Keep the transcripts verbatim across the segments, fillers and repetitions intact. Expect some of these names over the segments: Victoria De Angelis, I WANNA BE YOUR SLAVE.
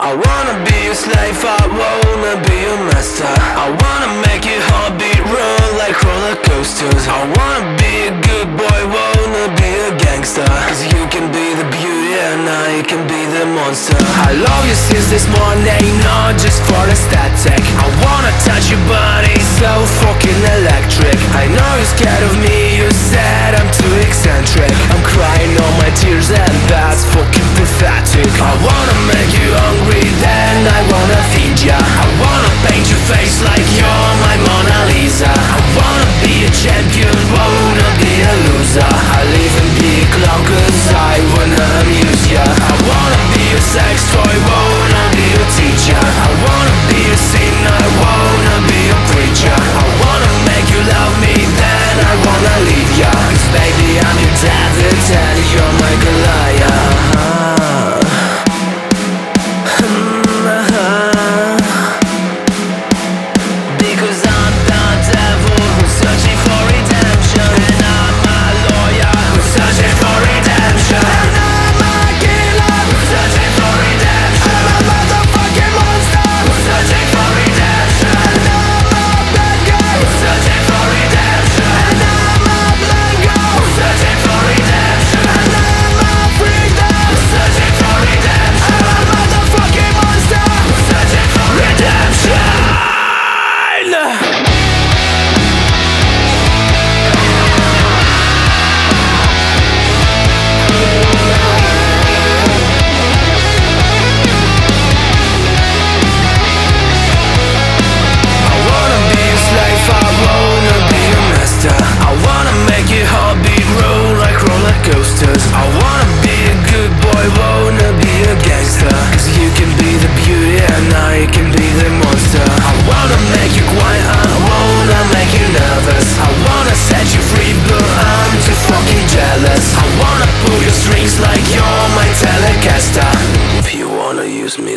I wanna be your slave, I wanna be your master. I wanna make your heartbeat run like roller coasters. I wanna be a good boy, wanna be a gangster. Cause you can be the beauty and I can be the monster. I love you since this morning, not just for aesthetic. I wanna touch your body, so fucking electric. I know you're scared of me, you said I'm too eccentric. I'm crying all my tears and that's fucking pathetic. I wanna make you hungry, then I wanna feed ya. I wanna paint your face like you're my Mona Lisa. I wanna be a champion, wanna be a loser. I'll even be a clown cause I wanna amuse ya. I wanna be a sex toy, wanna be a teacher. I wanna be a sinner, I wanna be a preacher. I wanna make you love me, then I wanna leave ya. Cause baby I'm your David and you're my Goliath.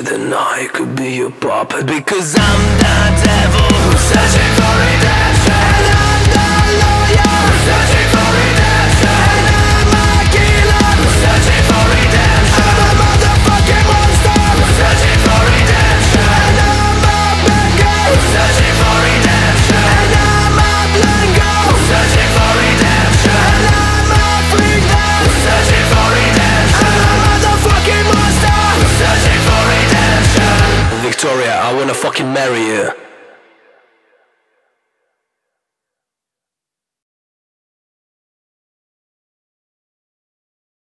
Then I could be your puppet, because I'm the devil who's searching for redemption, and I'm the lawyer who's searching for redemption, and I'm a killer who's searching for redemption. I'm a motherfucking monster who's searching for redemption, and I'm a bad guy who's searching for redemption, and I'm a blind girl who's searching for redemption, and I'm a freak girl who's searching for redemption. I'm a motherfucking monster who's searching for redemption. Victoria, I wanna fucking marry you.